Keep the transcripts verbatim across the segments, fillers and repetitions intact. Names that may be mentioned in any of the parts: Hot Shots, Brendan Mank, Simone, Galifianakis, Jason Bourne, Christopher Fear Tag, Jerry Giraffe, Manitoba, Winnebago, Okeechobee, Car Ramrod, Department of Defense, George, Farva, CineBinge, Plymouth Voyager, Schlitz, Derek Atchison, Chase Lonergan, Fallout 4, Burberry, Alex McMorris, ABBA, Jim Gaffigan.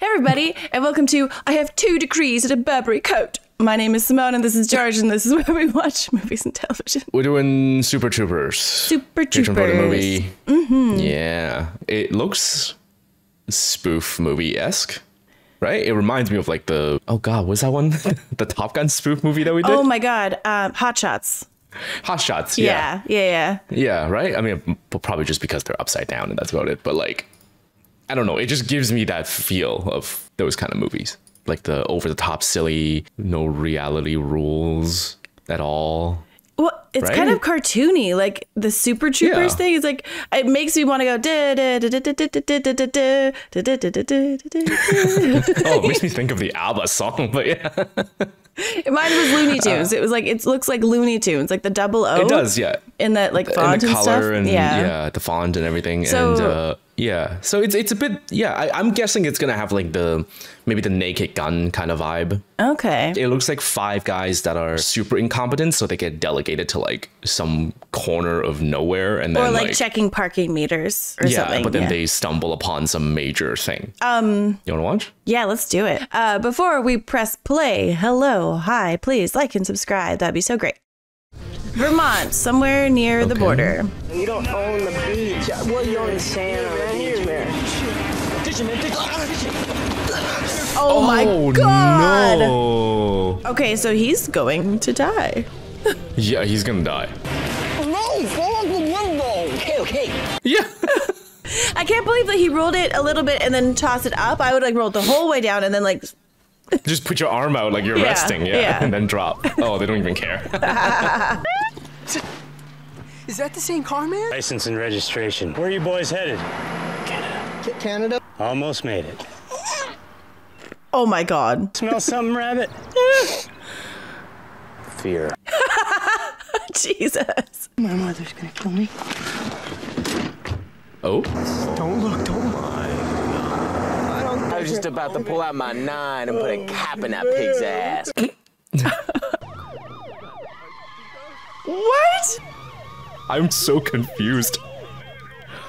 Hey everybody, and welcome to I Have Two Degrees and a Burberry Coat. My name is Simone, and this is George, and this is where we watch movies and television. We're doing Super Troopers. Super Troopers. Patreon movie. Mm-hmm. Yeah. It looks spoof movie-esque, right? It reminds me of like the, oh god, was that one? The Top Gun spoof movie that we did? Oh my god, um, Hot Shots. Hot Shots, yeah. Yeah, yeah, yeah. Yeah, right? I mean, probably just because they're upside down and that's about it, but like, I don't know. It just gives me that feel of those kind of movies, like the over-the-top, silly, no reality rules at all. Well, it's right? kind of cartoony, like the Super Troopers yeah. thing. It's like it makes me want to go. Oh, it makes me think of the ABBA song, but yeah. Mine was Looney Tunes. Uh, it was like it looks like Looney Tunes, like the double O. It does, yeah. In that like font and, the and color stuff, and yeah. yeah, the font and everything, so, and. Uh, Yeah, so it's it's a bit, yeah, I, I'm guessing it's going to have like the, maybe the Naked Gun kind of vibe. Okay. It looks like five guys that are super incompetent, so they get delegated to like some corner of nowhere. and then Or like, like checking parking meters or yeah, something. Yeah, but then yeah. they stumble upon some major thing. Um, You want to watch? Yeah, let's do it. Uh, before we press play, hello, hi, please like and subscribe. That'd be so great. Vermont, somewhere near okay. the border. You don't own the beach. Well, you own the sand on the beach, man. Oh, oh my god! No. Okay, so he's going to die. Yeah, he's gonna die. No, fall off the window. Okay, okay. Yeah. I can't believe that he rolled it a little bit and then tossed it up. I would like roll it the whole way down and then like. Just put your arm out like you're yeah, resting, yeah, yeah, and then drop. Oh, they don't even care. Is that the Saint Car man? License and registration. Where are you boys headed? Canada. Canada? Almost made it. Oh my god. Smell something, rabbit? Fear. Jesus. My mother's gonna kill me. Oh. Don't look, don't lie. I was just about to pull out my nine and put a cap in that pig's ass. What? I'm so confused.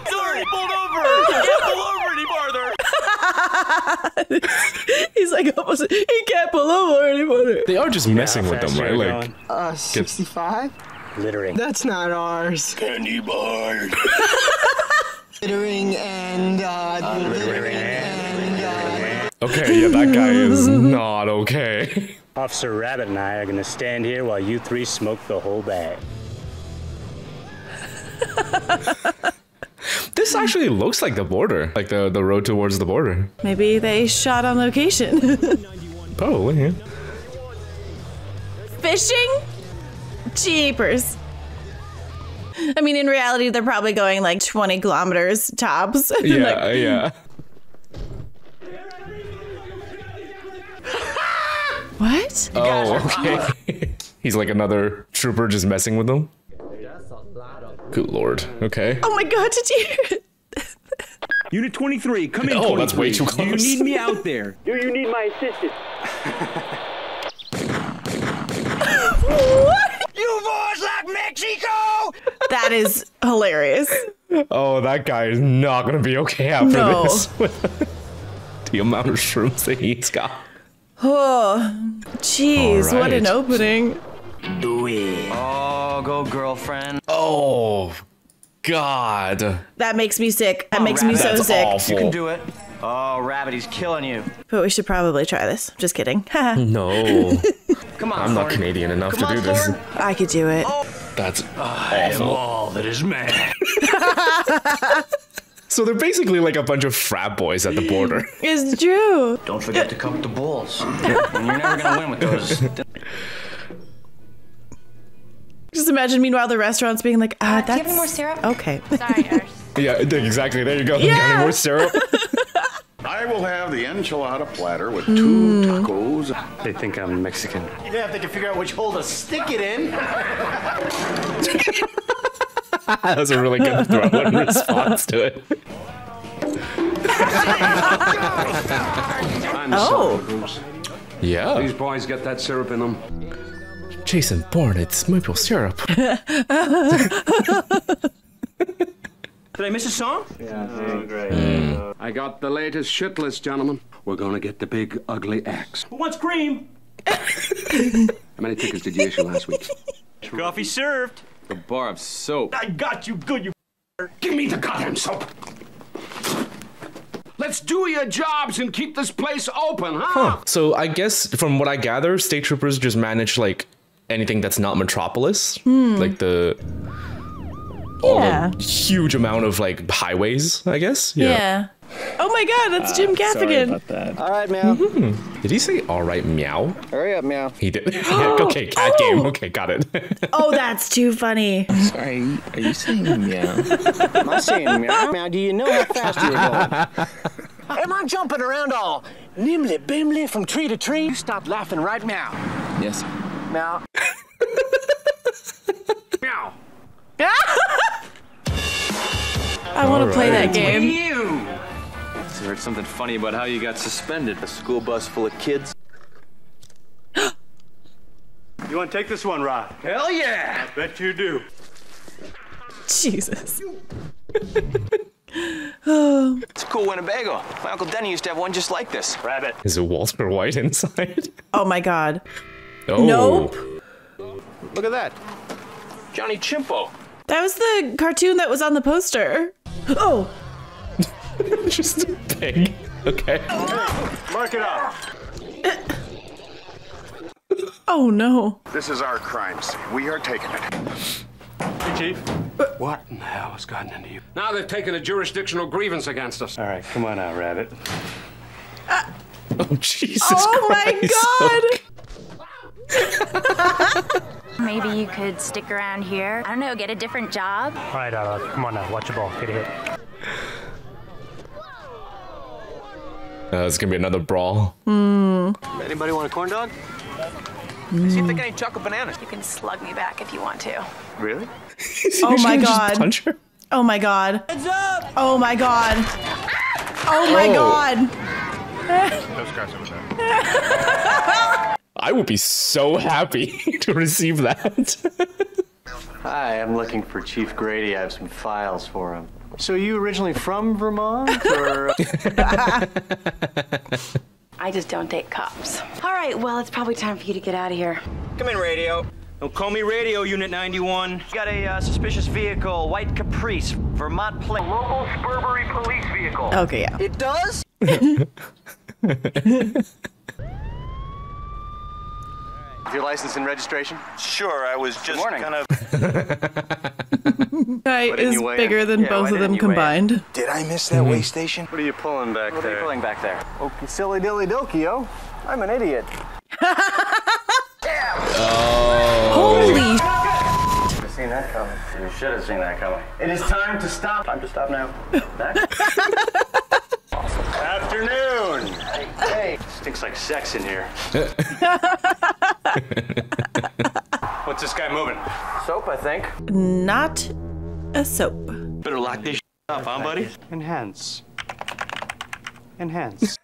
He's already pulled over! He can't pull over any farther! He's like almost, he can't pull over any farther. They are just you messing with them, right? Like, uh, sixty-five? Littering. That's not ours. Candy bars. Littering and, uh, uh littering and... Okay, yeah, that guy is not okay. Officer Rabbit and I are gonna stand here while you three smoke the whole bag. This actually looks like the border, like the, the road towards the border. Maybe they shot on location. Probably, yeah. Fishing? Jeepers. I mean, in reality, they're probably going like twenty kilometers tops. Yeah, like, yeah. What? Oh, okay. He's like another trooper just messing with them. Good lord. Okay. Oh my god, did you hear it? Unit twenty-three, come in. Oh, that's way too close. Do you need me out there? Do you need my assistance? What? You boys like Mexico? That is hilarious. Oh, that guy is not going to be okay after no. this. The amount of shrooms that he's got. Oh, jeez, right. What an opening. Do it. Oh, go girlfriend. Oh, God. That makes me sick. That oh, makes rabbit. me so That's sick. Awful. You can do it. Oh, rabbit, he's killing you. But we should probably try this. Just kidding. No. Come on, I'm not Thorn. Canadian enough Come to on, do this. Thorn. I could do it. Oh. That's I awful. am all that is man. So they're basically like a bunch of frat boys at the border. It's true. Don't forget to cup the balls. You're never gonna win with those. Just imagine, meanwhile, the restaurants being like, ah, uh, that's... Do you have any more syrup? Okay. Sorry, Ars. Yeah, exactly. There you go. Yeah. Got any more syrup? I will have the enchilada platter with two mm. tacos. They think I'm Mexican. You have to figure out which hole to stick it in. That was a really good throw in response to it. Oh. Yeah. These boys get that syrup in them. Jason Bourne, it's maple syrup. Did I miss a song? Yeah, oh, great. Mm. I got the latest shit list, gentlemen. We're gonna get the big, ugly axe. Who wants cream? How many tickets did you issue last week? Coffee served. A bar of soap. I got you good, you Give me the goddamn soap. Let's do your jobs and keep this place open, huh? huh? So I guess from what I gather, state troopers just manage like anything that's not Metropolis. Hmm. Like the... Yeah. A huge amount of like highways, I guess. Yeah. yeah. Oh my god, that's uh, Jim Gaffigan. Sorry about that. All right, meow. Mm-hmm. Did he say all right, meow? Hurry up, meow. He did. yeah, okay, cat oh. game. Okay, got it. oh, that's too funny. Sorry, are you saying meow? Am I saying meow? Now, do you know how fast you're going? Am I jumping around all nimbly bimly from tree to tree? You stop laughing right now. Yes. Meow. meow. I want to play that game. You. I heard something funny about how you got suspended. A school bus full of kids. You want to take this one, Rod? Hell yeah! I bet you do. Jesus. oh. It's a cool Winnebago. My Uncle Denny used to have one just like this. Rabbit. Is it Walter White inside? Oh my god. Oh. Nope. Look at that. Johnny Chimpo. That was the cartoon that was on the poster. Oh! Just a pig. Okay. Oh. Mark it up. oh no. This is our crime scene. We are taking it. Hey, Chief. Uh, what in the hell has gotten into you? Now they've taken a jurisdictional grievance against us. All right, come on out, Rabbit. Uh, oh, Jesus oh Christ. Oh my god! Maybe you could stick around here. I don't know, get a different job. All right, all right, come on now, watch the ball, hit it. hit. Uh, it's gonna be another brawl. Mm. Anybody want a corn dog? Mm. See if they got any chocolate bananas. You can slug me back if you want to. Really? oh my god! Punch her? Oh my god! Heads up! Oh my god! Oh my oh. god! No scratching with that. I would be so happy to receive that. Hi, I'm looking for Chief Grady. I have some files for him. So you originally from Vermont, or? I just don't date cops. All right, well, it's probably time for you to get out of here. Come in, radio. Don't call me radio, Unit ninety-one. Got a uh, suspicious vehicle, white Caprice, Vermont plate. Local Sherburn police vehicle. Okay, yeah. It does? Your license and registration? Sure, I was just kind of... Guy is bigger than yeah, both of them combined. Did I miss that mm-hmm. way station? What are you pulling back what there? What are you pulling back there? Okay, silly dilly dokio. I'm an idiot. oh. Holy sh**. I've seen that coming. You should have seen that coming. It is time to stop. Time to stop now. Back. awesome. Afternoon. Hey, hey. Stinks like sex in here. What's this guy moving? Soap, I think. Not a soap. Better lock this up, huh, buddy? Enhance. Enhance.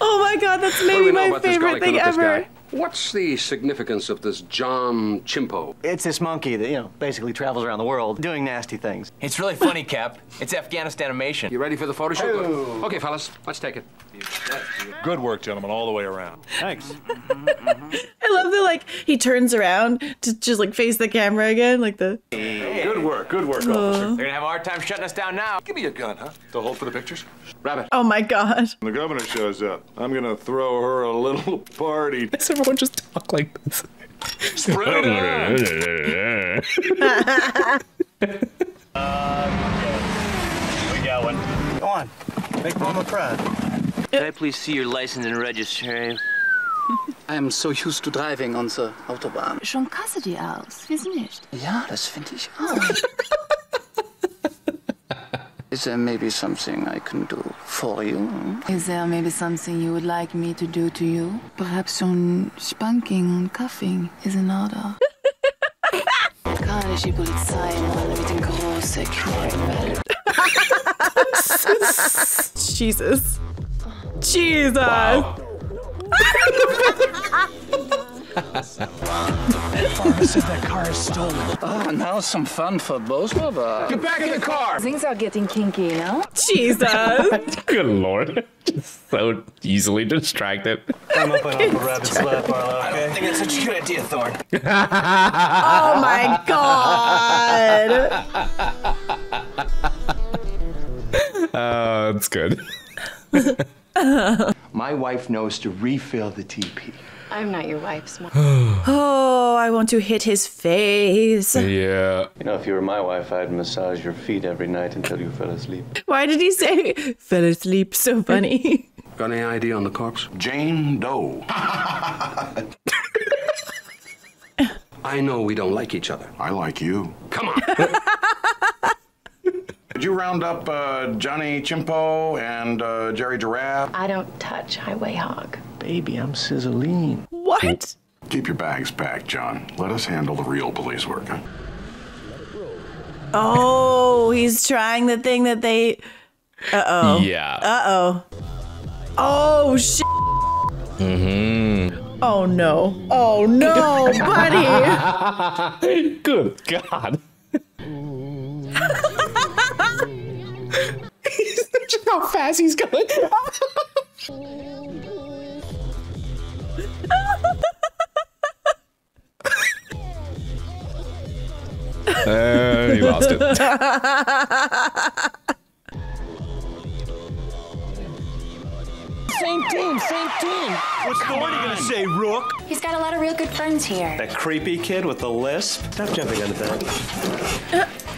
oh my god, that's maybe my favorite thing ever. What's the significance of this John Chimpo? It's this monkey that, you know, basically travels around the world doing nasty things. It's really funny, Cap. It's Afghanistan animation. You ready for the photo shoot? Oh. Okay, fellas, let's take it. Good work, gentlemen, all the way around. Thanks. mm-hmm, mm-hmm. I love that, like, he turns around to just, like, face the camera again, like the... Hey. Good work, good work, uh. officer. They're gonna have a hard time shutting us down now. Give me a gun, huh? To hold for the pictures? Rabbit. Oh, my God. When the governor shows up, I'm gonna throw her a little party. Does everyone just talk like this? Spread it out. uh, we got one. Go on. Make Mama proud. Can I please see your license and registration? I am so used to driving on the Autobahn. Schon kasse die aus, wir sind nicht. Ja, das finde ich auch. Is there maybe something I can do for you? Is there maybe something you would like me to do to you? Perhaps some spanking and cuffing is in order. Kanadische Polizei, Mann mit den großen Krallen. Jesus. Jesus. Wow. Forrest says that car is stolen. Oh, now some fun for both of us. Get back in the car! Things are getting kinky, no? Jesus! Good lord. Just so easily distracted. I'm up and off a rabbit's lap, Marlo, okay? I don't think that's such a good idea, Thorn. Oh my god! Uh, that's good. My wife knows to refill the teepee. I'm not your wife's mom. Oh, I want to hit his face. Yeah. You know, if you were my wife, I'd massage your feet every night until you fell asleep. Why did he say fell asleep? So funny. Got any I D on the corpse? Jane Doe. I know we don't like each other. I like you. Come on. Did you round up uh, Johnny Chimpo and uh, Jerry Giraffe? I don't touch Highway Hog. Baby, I'm sizzling. What? Keep your bags packed, John. Let us handle the real police work. Huh? Oh, he's trying the thing that they... Uh-oh. Yeah. Uh-oh. Oh, shit. Mm-hmm. Oh, no. Oh, no, buddy. Good God. Check how fast he's going. uh, he lost it. Same team, same team. What's Gordy gonna say, Rook? He's got a lot of real good friends here. That creepy kid with the lisp. Stop jumping into that.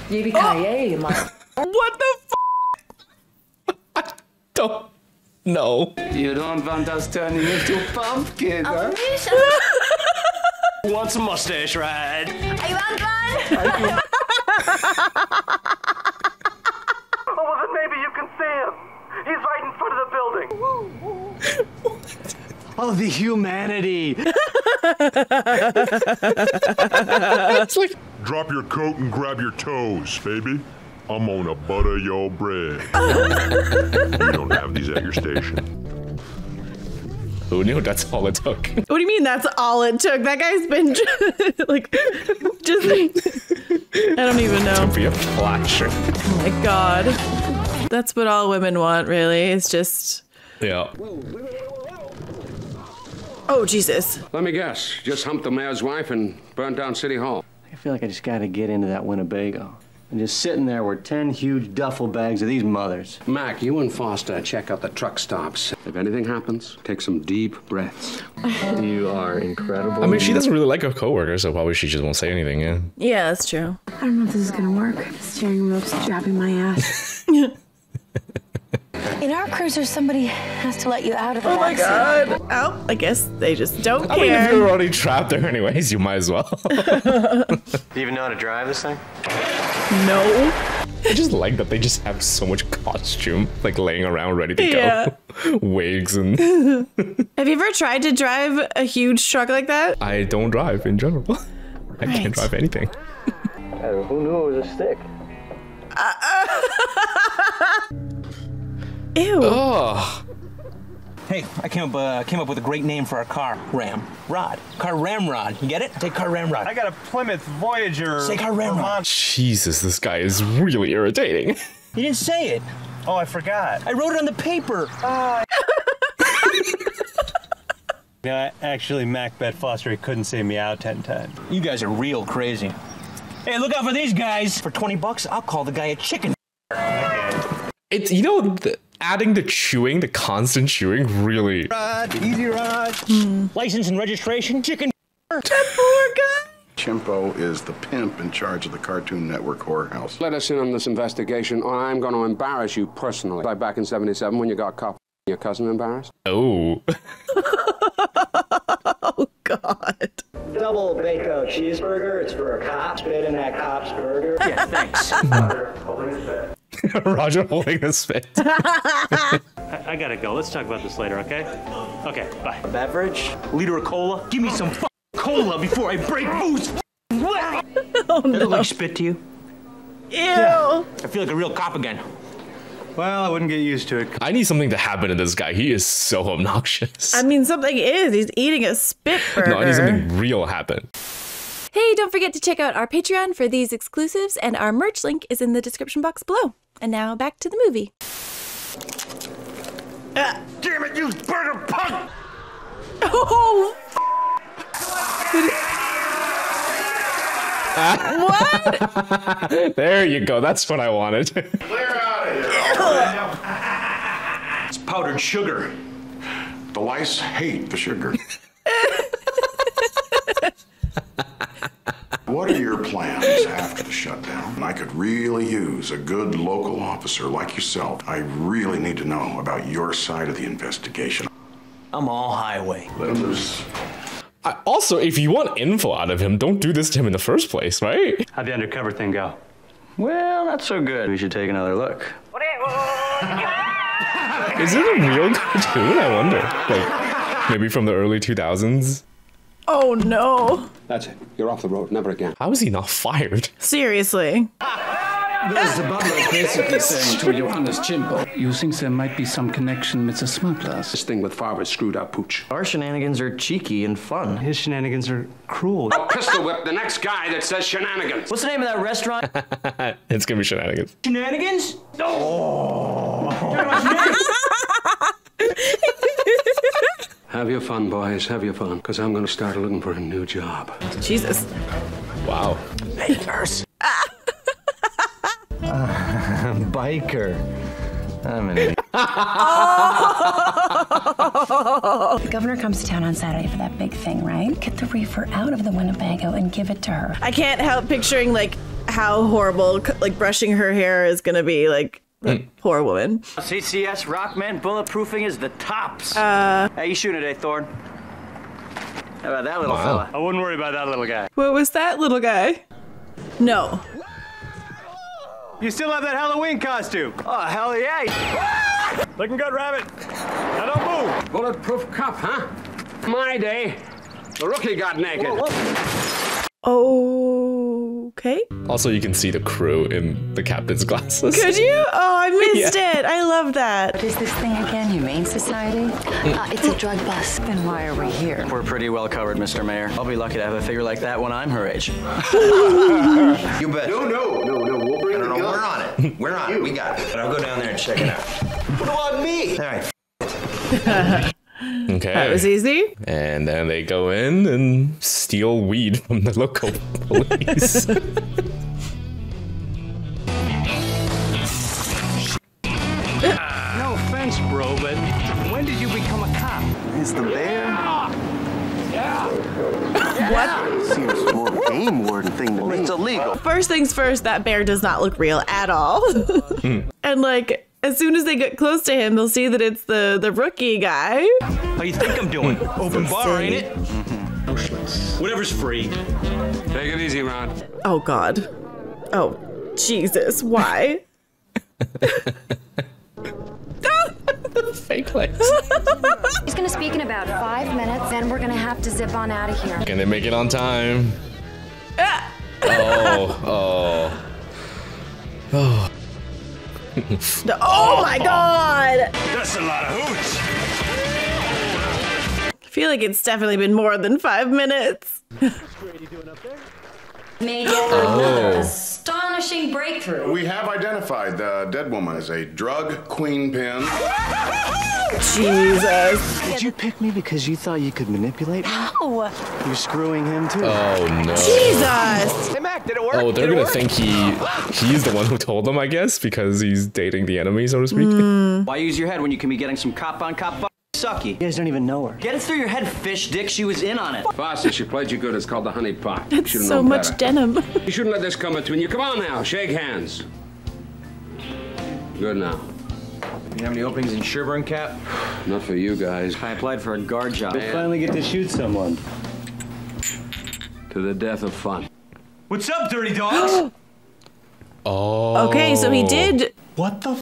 Yippee-ki-yay, Mark. What the f? I don't know. You don't want us turning into pumpkin, huh? Who wants a mustache ride? I want one! Oh, well, then maybe you can see him. He's right in front of the building. What? Oh, the humanity. It's like... Drop your coat and grab your toes, baby. I'm gonna butter your bread. You don't have these at your station. Who knew that's all it took? What do you mean that's all it took? That guy's been just, like, just, I don't even know. To be a flasher. Oh my god. That's what all women want, really. It's just. Yeah. Oh, Jesus. Let me guess. Just humped the mayor's wife and burned down City Hall. I feel like I just gotta get into that Winnebago. And just sitting there were ten huge duffel bags of these mothers. Mac, you and Foster check out the truck stops. If anything happens, take some deep breaths. You are incredible. I mean, she doesn't really like her coworker, so probably she just won't say anything, yeah? Yeah, that's true. I don't know if this is gonna work. The steering wheel's dropping my ass. In our cruiser, somebody has to let you out of the box. Oh my god. Oh, I guess they just don't I care. I mean, if you're already trapped there anyways, you might as well. Do you even know how to drive this thing? No. I just like that they just have so much costume, like laying around ready to yeah. go. Wigs and... Have you ever tried to drive a huge truck like that? I don't drive in general. I right. can't drive anything. uh, who knew it was a stick? Uh, uh Ew. Oh. Hey, I came up, uh, came up with a great name for our car. Ram. Rod. Car Ramrod. You get it? Take Car Ramrod. I got a Plymouth Voyager. Say Car Ramrod. Jesus, this guy is really irritating. You didn't say it. Oh, I forgot. I wrote it on the paper. Uh, yeah, actually, Mac bet Foster he couldn't say meow ten times. You guys are real crazy. Hey, look out for these guys. For twenty bucks, I'll call the guy a chicken. Okay. It's, you know... The Adding the chewing, the constant chewing, really. Rod, easy rod. Mm. License and registration, chicken. That poor guy. Chimpo is the pimp in charge of the Cartoon Network whorehouse. Let us in on this investigation, or I'm going to embarrass you personally. Like back in seventy-seven when you got caught your cousin embarrassed. Oh. Oh, God. Double bacon cheeseburger. It's for a cop. Spit in that cop's burger. Yeah, thanks. uh, Roger holding the spit. I, I gotta go. Let's talk about this later, okay? Okay, bye. A beverage? A liter of cola? Give me some f cola before I break loose. Oh, no. Does it look like spit to you? Ew. Yeah. I feel like a real cop again. Well, I wouldn't get used to it. I need something to happen to this guy. He is so obnoxious. I mean, something is. He's eating a spit burger. No, I need something real happen. Hey, don't forget to check out our Patreon for these exclusives, and our merch link is in the description box below. And now back to the movie. Ah, damn it, you burger punk! Oh, f what? There you go. That's what I wanted. Clear out of here. It's powdered sugar. The lice hate the sugar. What are your plans after the shutdown? I could really use a good local officer like yourself. I really need to know about your side of the investigation. I'm all highway. Let loose. I, also, if you want info out of him, don't do this to him in the first place, right? How'd the undercover thing go? Well, not so good. We should take another look. Is it a real cartoon? I wonder. Like, maybe from the early two thousands? Oh, no. That's it. You're off the road. Never again. How is he not fired? Seriously. This is the butler basically saying to Johannes Chimpo, you think there might be some connection, Mister Smartlass? This thing with Favre's screwed up pooch. Our shenanigans are cheeky and fun. His shenanigans are cruel. I'll pistol whip the next guy that says shenanigans. What's the name of that restaurant? It's gonna be shenanigans. Shenanigans? Oh. Have your fun, boys. Have your fun. Because I'm gonna start looking for a new job. Jesus. Wow. Bakers. Uh, biker. I'm an idiot. Oh! The governor comes to town on Saturday for that big thing, right? Get the reefer out of the Winnebago and give it to her. I can't help picturing, like, how horrible, like, brushing her hair is gonna be, like, the mm. poor woman. C C S Rockman bulletproofing is the tops. Uh. Hey, you shooting today, Thorne? How about that little wow. fella? I wouldn't worry about that little guy. What was that little guy? No. You still have that Halloween costume. Oh, hell yeah. Looking good, Rabbit. Now don't move. Bulletproof cup, huh? My day. The rookie got naked. Whoa, whoa. Okay. Also, you can see the crew in the captain's glasses. Could you? Oh, I missed yeah. it. I love that. What is this thing again? Humane Society? Uh, it's a drug bust. Then why are we here? We're pretty well covered, Mister Mayor. I'll be lucky to have a figure like that when I'm her age. You bet. No, no, no, no. We'll bring no, no, we're on it. We're on it. We got it. But I'll go down there and check it out. What about me? All right. Okay. That was easy. And then they go in and steal weed from the local police. No offense, bro, but when did you become a cop? It's the bear. Yeah. Yeah. Yeah. What? Seems more game warden thing to me. It's illegal. First things first, that bear does not look real at all. mm. And like, as soon as they get close to him, they'll see that it's the the rookie guy. How you think I'm doing? Open bar, ain't it? Mm-hmm. No schlitz. Whatever's free. Take it easy, Ron. Oh God. Oh Jesus! Why? Fake legs. He's gonna speak in about five minutes, then we're gonna have to zip on out of here. Can they make it on time? Ah. Oh, oh, oh. The, oh my God! That's a lot of hoots. I feel like it's definitely been more than five minutes. Made oh. another astonishing breakthrough. We have identified the dead woman as a drug queen pin. Jesus. Did you pick me because you thought you could manipulate? No. You're screwing him too. Oh no. Jesus. Hey Mac, did it work? Oh, they're gonna work? think he he's the one who told them, I guess, because he's dating the enemy, so to speak. Mm. Why use your head when you can be getting some cop on cop on? Sucky. You guys don't even know her. Get it through your head, fish dick. She was in on it. Fossey, she played you good. It's called the honey pot. That's so much better. Denim. You shouldn't let this come between you. Come on now. Shake hands. Good now. You have any openings in Sherburn, Cap? Not for you guys. I applied for a guard job. You'll finally get to shoot someone. To the death of fun. What's up, dirty dogs? Oh. Okay, so he did. What the f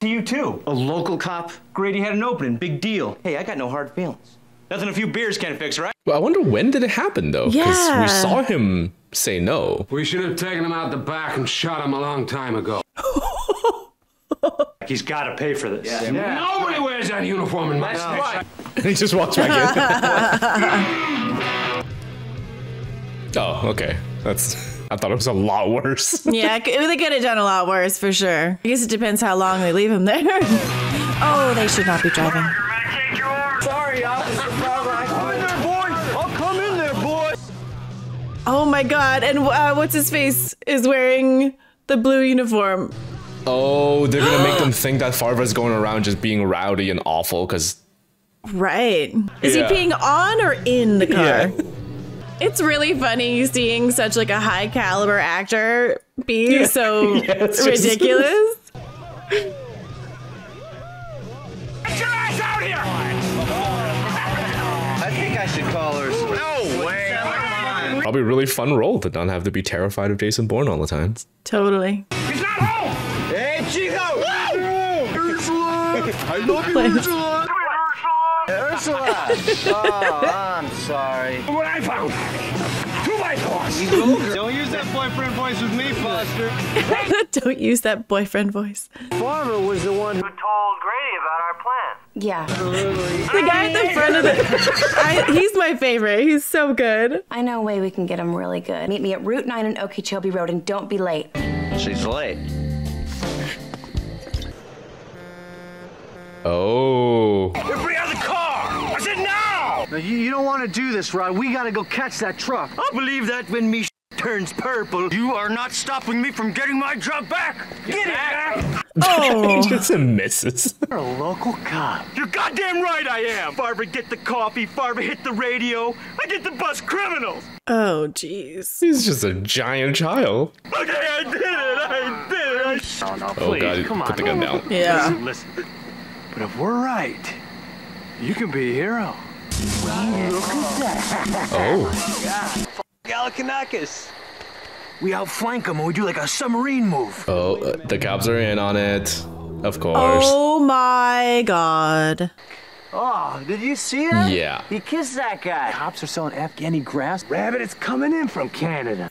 to you too. A local cop. Grady had an opening. Big deal. Hey, I got no hard feelings. Nothing a few beers can't fix, right? Well, I wonder when did it happen, though? Yeah. Because we saw him say no. We should have taken him out the back and shot him a long time ago. he's got to pay for this. Yeah. Yeah. Nobody wears that uniform in my house. He just walks back in. Oh, okay. That's. I thought it was a lot worse. Yeah, they could have done a lot worse for sure. I guess it depends how long they leave him there. Oh, they should not be driving. Sorry, officer. Come in there, boy. I'll come in there, boy. Oh my God! And uh, what's his face is wearing the blue uniform. Oh, they're gonna make them think that Farva's going around just being rowdy and awful, cause. Right. Is yeah. he being on or in the car? Yeah. It's really funny seeing such like a high caliber actor be yeah. so yeah, ridiculous. Just... Get your ass out here! I think I should call her. No way! Probably a really fun role to not have to be terrified of Jason Bourne all the time. Totally. He's not home! Hey, Chico! Ursula! I love you, Ursula! Ursula! Oh, I'm sorry. What I found! To my boss! Don't use that boyfriend voice with me, Foster! Don't use that boyfriend voice. Farmer was the one who told Grady about our plan. Yeah. Absolutely. The guy at the front of the... I, he's my favorite. He's so good. I know a way we can get him really good. Meet me at Route nine and Okeechobee Road and don't be late. She's late. Oh. Everybody out of the car! I said no! Now, you, you don't want to do this, Rod. We gotta go catch that truck. I believe that when me turns purple, you are not stopping me from getting my job back! Get, Get it back! back. Oh! He just misses. You're a local cop. You're goddamn right I am! Barbara, get the coffee. Barbara, hit the radio. I get the bus criminals! Oh, jeez. He's just a giant child. Okay, I did it! I did it! I... Oh, no, please, oh, God. Come on. Put the gun down. Yeah. Listen, listen. But if we're right, you can be a hero. Oh. Oh. Galifianakis. We outflank them and we do like a submarine move. Oh, uh, the cops are in on it. Of course. Oh my God. Oh, did you see that? Yeah. He kissed that guy. Cops are selling Afghani grass. Rabbit, it's coming in from Canada.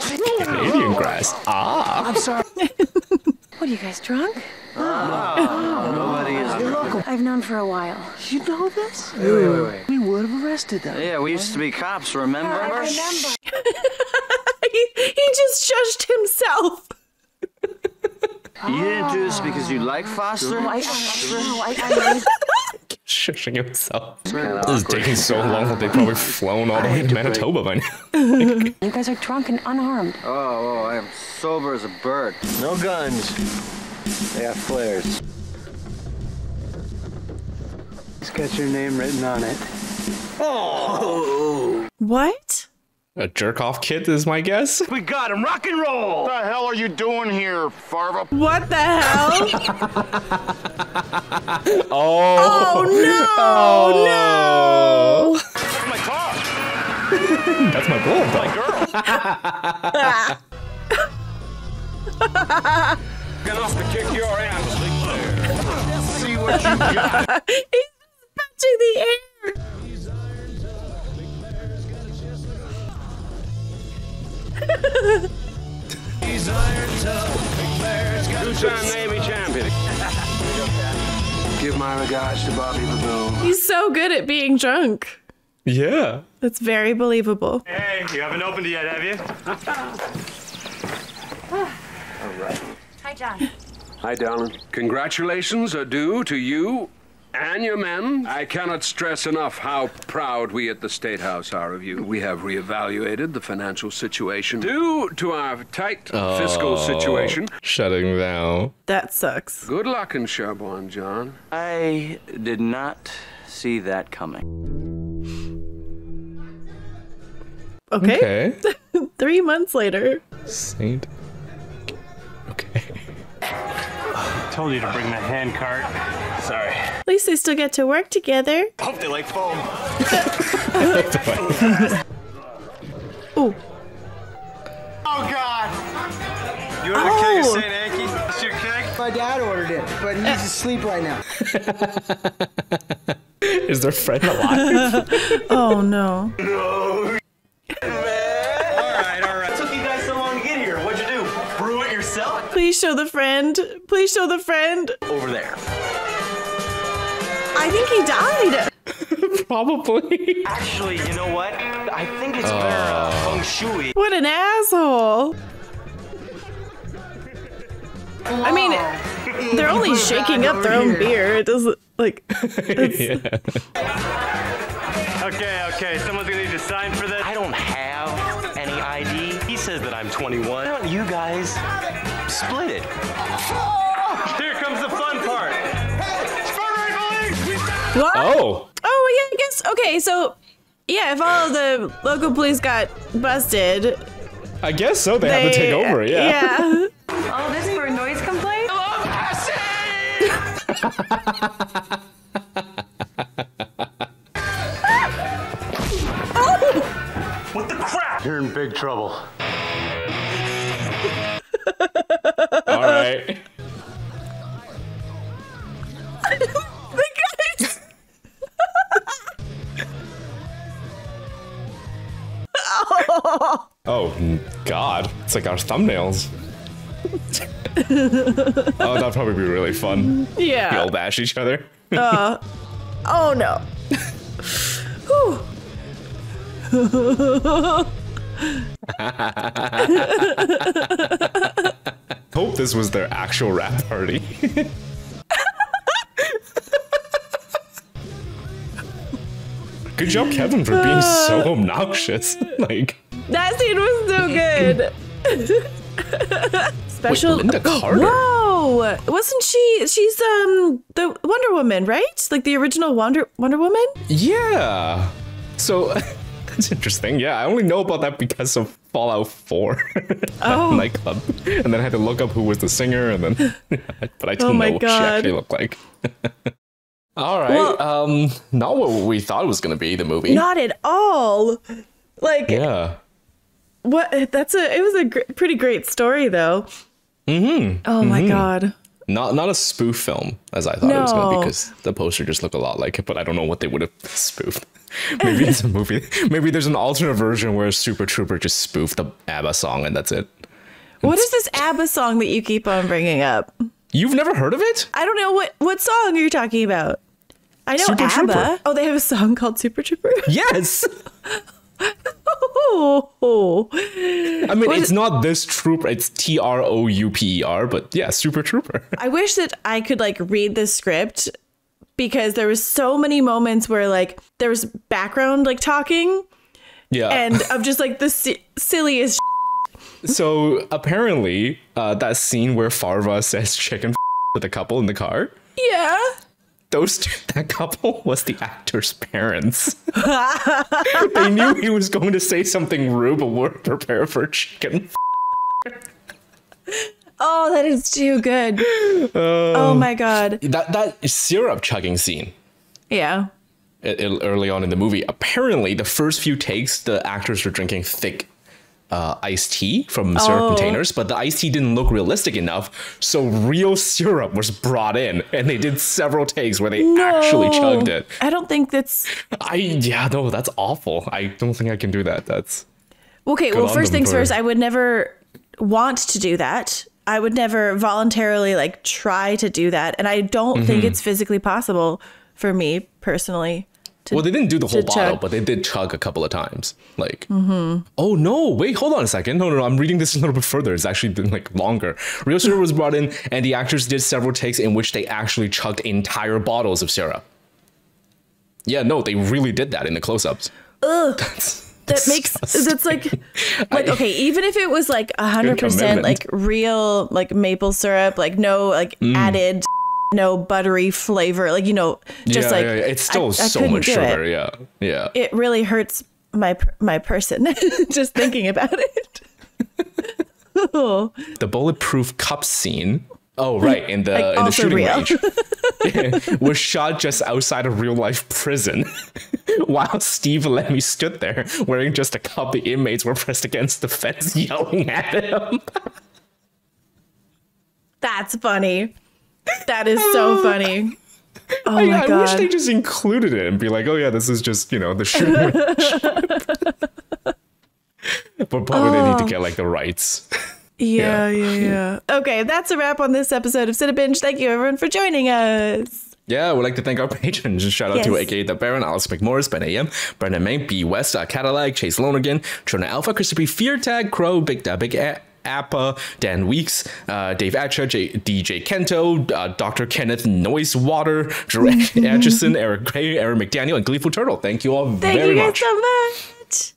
Canadian grass. Ah. I'm sorry. What, are you guys drunk? Oh, nobody is drunk. I've known for a while. You know this? Wait, wait, wait, wait. We would have arrested them. Yeah, we used to be cops, remember? Yeah, I remember. he, he just judged himself. You didn't do this because you like Foster? No, I, I, I, I Shushing himself. This is taking so long that they've probably flown all the way to Manitoba by now. Like, you guys are drunk and unharmed. Oh, oh, I am sober as a bird. No guns. They got flares. It's got your name written on it. Oh! What? A jerk-off kit is my guess. We got him. Rock and roll! What the hell are you doing here, Farva? What the hell? oh. oh, no! Oh, no! That's my car. That's my girl. My girl. Gonna have to kick your ass. See what you got. He's punching the air. He's iron tough. Claire's got two-time Navy champion. Give my regards to Bobby Baboon. He's so good at being drunk. Yeah. That's very believable. Hey, you haven't opened it yet, have you? All right. Hi, John. Hi, darling. Congratulations are due to you and your men. I cannot stress enough how proud we at the State House are of you. We have reevaluated the financial situation due to our tight oh, fiscal situation. Shutting down. That sucks. Good luck in Sherburn, John. I did not see that coming. Okay. okay. Three months later. Saint. Okay. I told you to bring the hand cart. Sorry. At least they still get to work together. I hope they like foam. Ooh. Oh, God. You want oh. a keg of Saint Anki? That's your keg? My dad ordered it, but he's asleep right now. Is their friend alive? Oh, no. No. Man. All right, all right. It took you guys so long to get here. What'd you do? Brew it yourself? Please show the friend. Please show the friend. Over there. I think he died. Probably. Actually, you know what? I think it's uh. better feng shui. What an asshole. I mean, they're only shaking up their own beer. It doesn't, like, yeah. Okay, okay, someone's gonna need to sign for this. I don't have any I D. He says that I'm twenty-one. Why don't you guys split it? Here comes the fun part. What? Oh. Oh, yeah, I guess. Okay, so, yeah, if all the local police got busted. I guess so. They, they have to take over, yeah. Yeah. Oh, this for a noise complaint? Hello, Passy! Oh! What the crap? You're in big trouble. All right. The guys. Oh. Oh, God. It's like our thumbnails. Oh, that'd probably be really fun. Yeah. We all bash each other. uh, oh, no. Hope this was their actual rap party. Good job, Kevin, for being so obnoxious. Like, that scene was so good. Special. Wait, Linda Carter? Whoa! Wasn't she? She's um the Wonder Woman, right? Like the original Wonder Wonder Woman. Yeah. So it's interesting. Yeah, I only know about that because of Fallout four. Oh. Nightclub, and then I had to look up who was the singer, and then but I didn't oh know what God. she actually looked like. All right. Well, um, not what we thought it was gonna be. The movie. Not at all. Like. Yeah. What? That's a. It was a gr pretty great story, though. Mm-hmm. Oh my mm-hmm. God. Not not a spoof film as I thought no. it was going to be, because the poster just looked a lot like it. But I don't know what they would have spoofed. Maybe it's a movie. Maybe there's an alternate version where Super Trooper just spoofed the ABBA song and that's it. What it's is this ABBA song that you keep on bringing up? You've never heard of it? I don't know what what song you're talking about. I know Super ABBA. Trooper. Oh, they have a song called Super Trooper. Yes. Oh. I mean, was it's not this trooper, it's T R O U P E R, but yeah, Super Trooper. I wish that I could like read the script, because there was so many moments where like there was background like talking, yeah, and of just like the si silliest shit. So apparently uh, that scene where Farva says chicken with a couple in the car. Yeah. Those two, that couple was the actor's parents. They knew he was going to say something rude, but weren't prepared for chicken. Oh, that is too good. Um, oh my God. That that syrup chugging scene. Yeah. It, it, early on in the movie, apparently the first few takes, the actors were drinking thick Uh, iced tea from syrup oh. containers, but the iced tea didn't look realistic enough, so real syrup was brought in, and they did several takes where they no. actually chugged it. I don't think that's. I yeah no, that's awful. I don't think I can do that. That's okay. Well, first things for... first, I would never want to do that. I would never voluntarily like try to do that, and I don't mm-hmm. think it's physically possible for me personally. To, well, they didn't do the whole bottle, chug. but they did chug a couple of times. Like, mm-hmm. oh no, wait, hold on a second. No, no, no, I'm reading this a little bit further. It's actually been like longer. Real syrup was brought in, and the actors did several takes in which they actually chugged entire bottles of syrup. Yeah, no, they really did that in the close-ups. Ugh, that's, that's that makes disgusting. That's like, like I, okay, even if it was like a hundred percent like real like maple syrup, like no like mm. added. No buttery flavor, like, you know, just yeah, like yeah, yeah. it's still I, so I much sugar. Yeah, yeah, it really hurts my my person just thinking about it. Oh. The bulletproof cup scene, oh right, in the like in the shooting range was shot just outside of real life prison, while Steve Lemmy stood there wearing just a cup. The inmates were pressed against the fence, yelling at him. That's funny. That is so funny. Oh I, my God. I wish they just included it and be like, oh yeah, this is just, you know, the shooter. But probably oh. they need to get like the rights. Yeah, yeah, yeah. yeah. Okay, that's a wrap on this episode of CineBinge. Thank you, everyone, for joining us. Yeah, we'd like to thank our patrons. Shout out yes. to A K A The Baron, Alex McMorris, Ben A M, Brendan Mank, B West, uh, Cadillac, Chase Lonergan, Jonah Alpha, Christopher Fear Tag, Crow, Big uh, Big A Appa, Dan Weeks, uh, Dave Atcha, J D J Kento, uh, Doctor Kenneth Noisewater, Derek Atchison, Eric Gray, Aaron McDaniel, and Gleeful Turtle. Thank you all thank very you guys much. so much.